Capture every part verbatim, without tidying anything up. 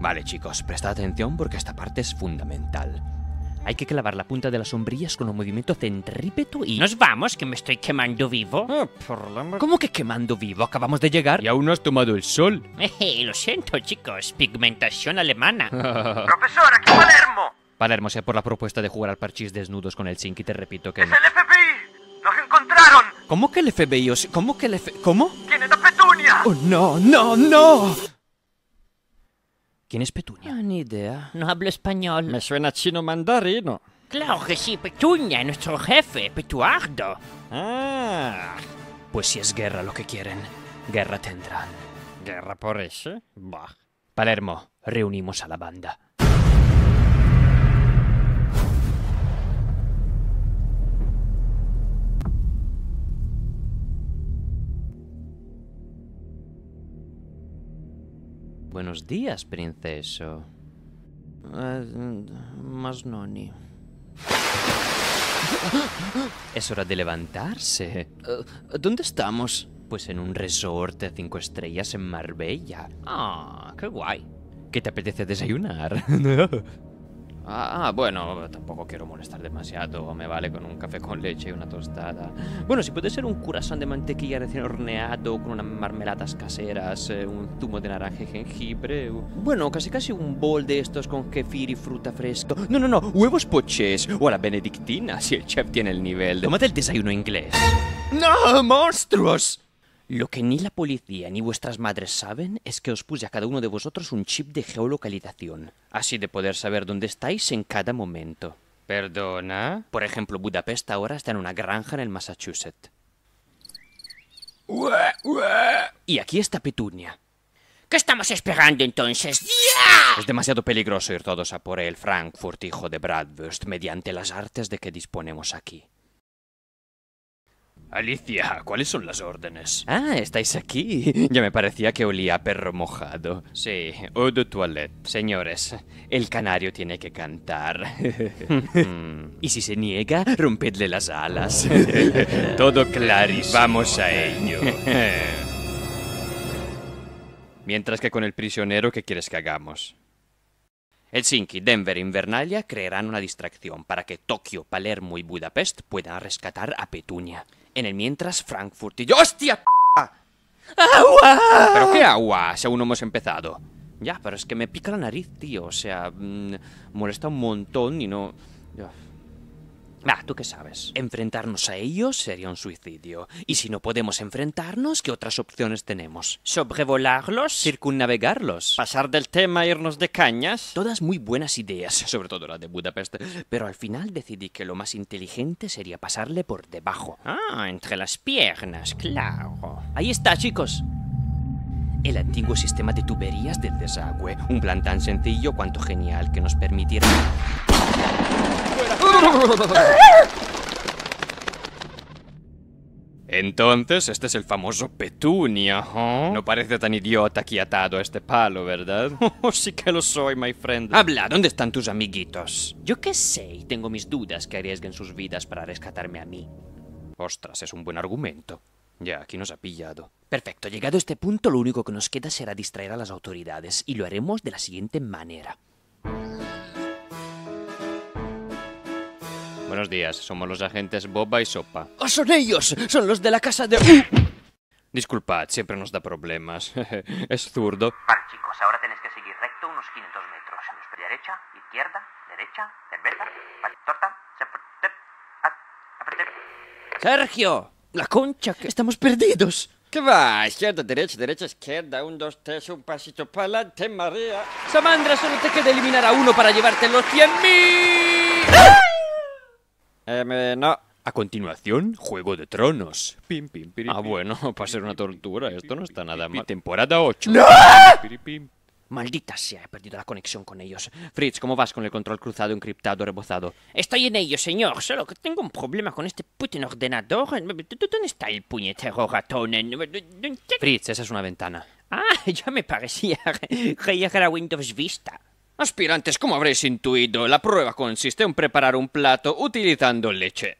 Vale, chicos, prestad atención porque esta parte es fundamental. Hay que clavar la punta de las sombrillas con un movimiento centrípeto y... ¡Nos vamos, que me estoy quemando vivo! Oh, por la... ¿Cómo que quemando vivo? Acabamos de llegar y aún no has tomado el sol. Hey, lo siento, chicos. Pigmentación alemana. ¡Profesor, aquí Palermo! Palermo, sea por la propuesta de jugar al parchís desnudos con el Helsinki, te repito que... ¡Es no. el F B I! ¡Nos encontraron! ¿Cómo que el F B I? Os... ¿Cómo que el F B I? ¿Cómo? ¿Quién es la Petunia? ¡Oh, no, no, no! ¿Quién es Petunia? No, ni idea. No hablo español. Me suena chino mandarino. Claro que sí, Petunia, nuestro jefe, Petuardo. Ah. Pues si es guerra lo que quieren, guerra tendrán. ¿Guerra por eso? Bah. Palermo, reunimos a la banda. Buenos días, princeso. Uh, más noni. Es hora de levantarse. Uh, ¿Dónde estamos? Pues en un resort de cinco estrellas en Marbella. Ah, oh, qué guay. ¿Qué te apetece desayunar? Ah, bueno, tampoco quiero molestar demasiado. Me vale con un café con leche y una tostada. Bueno, si puede ser un croissant de mantequilla recién horneado con unas marmeladas caseras, eh, un zumo de naranja y jengibre. Bueno, casi casi un bol de estos con kefir y fruta fresca. No, no, no, huevos pochés o a la benedictina, si el chef tiene el nivel. Tómate el desayuno inglés. ¡No, monstruos! Lo que ni la policía ni vuestras madres saben es que os puse a cada uno de vosotros un chip de geolocalización, así de poder saber dónde estáis en cada momento. ¿Perdona? Por ejemplo, Budapest ahora está en una granja en el Massachusetts. Ué, ué. Y aquí está Petunia. ¿Qué estamos esperando entonces? ¡Yeah! Es demasiado peligroso ir todos a por el Frankfurt, hijo de Bratwurst, mediante las artes de que disponemos aquí. Alicia, ¿cuáles son las órdenes? Ah, estáis aquí. Ya me parecía que olía a perro mojado. Sí, eau de toilette. Señores, el canario tiene que cantar. Y si se niega, rompedle las alas. Todo clarísimo. Vamos a ello. Mientras que con el prisionero, ¿qué quieres que hagamos? Helsinki, Denver e Invernalia crearán una distracción para que Tokio, Palermo y Budapest puedan rescatar a Petunia. En el mientras, Frankfurt y yo... ¡Hostia! ¡Agua! ¿Pero qué agua? Si aún no hemos empezado. Ya, pero es que me pica la nariz, tío. O sea, mmm, molesta un montón y no... Ah, ¿tú qué sabes? Enfrentarnos a ellos sería un suicidio. Y si no podemos enfrentarnos, ¿qué otras opciones tenemos? ¿Sobrevolarlos? ¿Circunnavegarlos? ¿Pasar del tema e irnos de cañas? Todas muy buenas ideas, sobre todo la de Budapest. Pero al final decidí que lo más inteligente sería pasarle por debajo. Ah, entre las piernas, claro. Ahí está, chicos. El antiguo sistema de tuberías del desagüe. Un plan tan sencillo cuanto genial que nos permitirá... Entonces, este es el famoso Petunia, ¿eh? No parece tan idiota aquí atado a este palo, ¿verdad? Oh, sí que lo soy, my friend. Habla, ¿dónde están tus amiguitos? Yo qué sé, y tengo mis dudas que arriesguen sus vidas para rescatarme a mí. Ostras, es un buen argumento. Ya, aquí nos ha pillado. Perfecto, llegado a este punto, lo único que nos queda será distraer a las autoridades, y lo haremos de la siguiente manera. Buenos días, somos los agentes Boba y Sopa. ¡Oh, son ellos! ¡Son los de la casa de... ¡Uh! Disculpad, siempre nos da problemas. Es zurdo. Vale, chicos, ahora tenéis que seguir recto unos quinientos metros. A derecha, izquierda, derecha, cerveza, vale, torta, ¡Sergio! ¡La concha! Que... ¡Estamos perdidos! ¿Qué va? Izquierda, derecha, derecha, izquierda, un, dos, tres, un pasito para adelante, María. Samandra, solo te queda eliminar a uno para llevarte los cien mil. ¡Ah! Eh, no. A continuación, Juego de Tronos. Pim, pim, piri, ah, bueno, para ser una tortura, esto no está nada mal. Temporada ocho. ¡No! Maldita sea, he perdido la conexión con ellos. Fritz, ¿cómo vas con el control cruzado, encriptado, rebozado? Estoy en ello, señor, solo que tengo un problema con este putin ordenador. ¿Dónde está el puñetero ratón? Fritz, esa es una ventana. Ah, ya me parecía que era Windows Vista. Aspirantes, como habréis intuido, la prueba consiste en preparar un plato utilizando leche.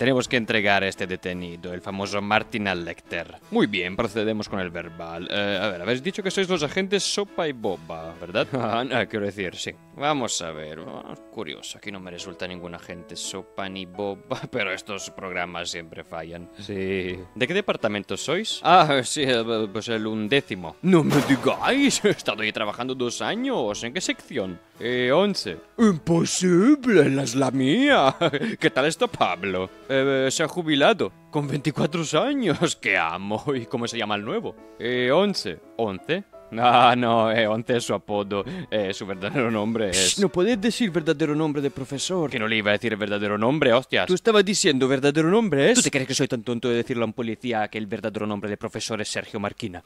Tenemos que entregar a este detenido, el famoso Martin Lecter. Muy bien, procedemos con el verbal. Eh, a ver, habéis dicho que sois los agentes Sopa y Boba, ¿verdad? Ah, no, quiero decir, sí. Vamos a ver, oh, curioso, aquí no me resulta ningún agente Sopa ni Boba, pero estos programas siempre fallan. Sí. ¿De qué departamento sois? Ah, sí, pues el undécimo. ¡No me digáis! He estado ahí trabajando dos años. ¿En qué sección? Eh, once. ¡Imposible! ¡La es la mía! ¿Qué tal está Pablo? Eh, se ha jubilado. Con veinticuatro años. ¡Qué amo! ¿Y cómo se llama el nuevo? Eh, once. ¿Once? Ah, no, eh, once es su apodo. Eh, su verdadero nombre es... Psh, no puedes decir verdadero nombre del profesor. Que no le iba a decir el verdadero nombre, hostias. Tú estabas diciendo verdadero nombre es... ¿Tú te crees que soy tan tonto de decirle a un policía que el verdadero nombre del profesor es Sergio Marquina?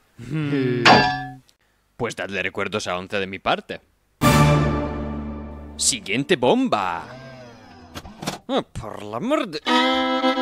Pues dadle recuerdos a once de mi parte. Siguiente bomba. Oh, por la mierda.